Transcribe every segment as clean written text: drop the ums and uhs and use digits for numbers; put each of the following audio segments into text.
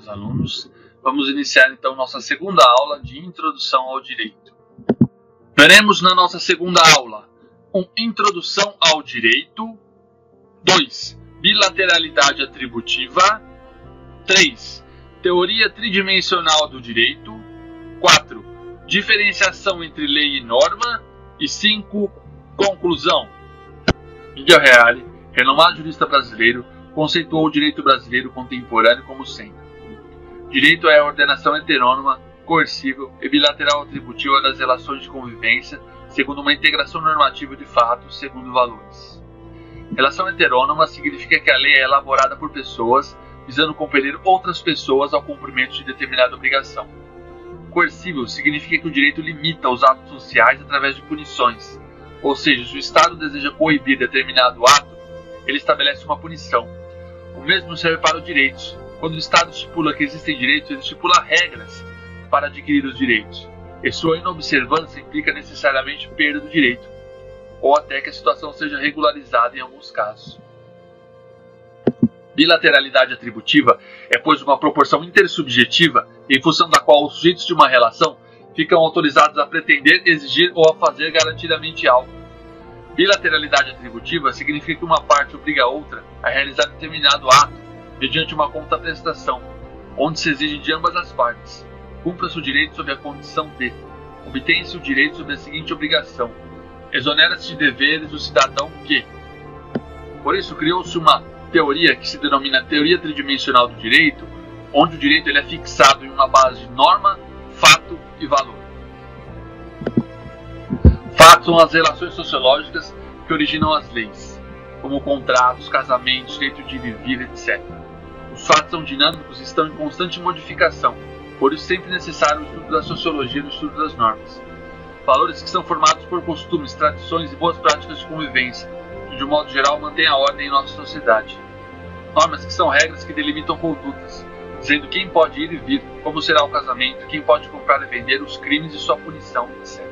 caros alunos, vamos iniciar então nossa segunda aula de Introdução ao Direito. Veremos na nossa segunda aula Introdução ao Direito, 2. Bilateralidade atributiva, 3. Teoria tridimensional do direito, 4. Diferenciação entre lei e norma e 5. Conclusão. Miguel Reale, renomado jurista brasileiro, conceituou o direito brasileiro contemporâneo como sendo: direito é a ordenação heterônoma, coercível e bilateral atributiva das relações de convivência, segundo uma integração normativa de fatos, segundo valores. Relação heterônoma significa que a lei é elaborada por pessoas, visando compelir outras pessoas ao cumprimento de determinada obrigação. Coercível significa que o direito limita os atos sociais através de punições, ou seja, se o Estado deseja coibir determinado ato, ele estabelece uma punição. O mesmo serve para os direitos. Quando o Estado estipula que existem direitos, ele estipula regras para adquirir os direitos, e sua inobservância implica necessariamente perda do direito, ou até que a situação seja regularizada em alguns casos. Bilateralidade atributiva é, pois, uma proporção intersubjetiva em função da qual os sujeitos de uma relação ficam autorizados a pretender, exigir ou a fazer garantidamente algo. Bilateralidade atributiva significa que uma parte obriga a outra a realizar determinado ato mediante uma contraprestação, onde se exige de ambas as partes: cumpra-se o direito sob a condição de, obtém-se o direito sob a seguinte obrigação, exonera-se de deveres o cidadão que. Por isso criou-se uma teoria que se denomina teoria tridimensional do direito, onde o direito é fixado em uma base de norma, fato e valor. Fatos são as relações sociológicas que originam as leis, como contratos, casamentos, direito de viver, etc. Os fatos são dinâmicos e estão em constante modificação, por isso sempre necessário o estudo da sociologia e o estudo das normas. Valores que são formados por costumes, tradições e boas práticas de convivência, que de um modo geral mantêm a ordem em nossa sociedade. Normas que são regras que delimitam condutas, dizendo quem pode ir e vir, como será o casamento, quem pode comprar e vender, os crimes e sua punição, etc.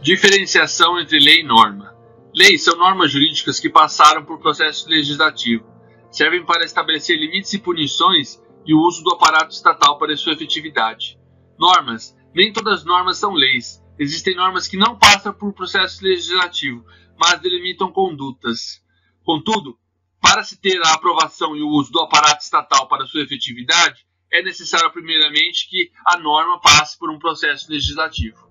Diferenciação entre lei e norma. Leis são normas jurídicas que passaram por processo legislativo. Servem para estabelecer limites e punições e o uso do aparato estatal para sua efetividade. Normas. Nem todas as normas são leis. Existem normas que não passam por processo legislativo, mas delimitam condutas. Contudo, para se ter a aprovação e o uso do aparato estatal para sua efetividade, é necessário primeiramente que a norma passe por um processo legislativo.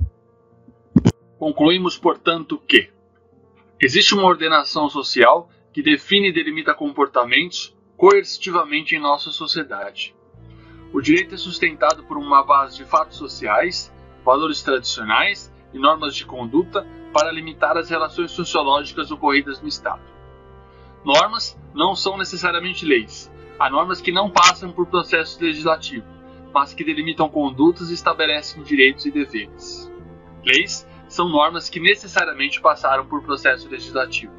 Concluímos, portanto, que existe uma ordenação social que define e delimita comportamentos coercitivamente em nossa sociedade. O direito é sustentado por uma base de fatos sociais, valores tradicionais e normas de conduta para limitar as relações sociológicas ocorridas no Estado. Normas não são necessariamente leis. Há normas que não passam por processo legislativo, mas que delimitam condutas e estabelecem direitos e deveres. Leis são normas que necessariamente passaram por processo legislativo.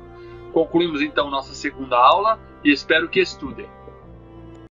Concluímos então nossa segunda aula e espero que estudem.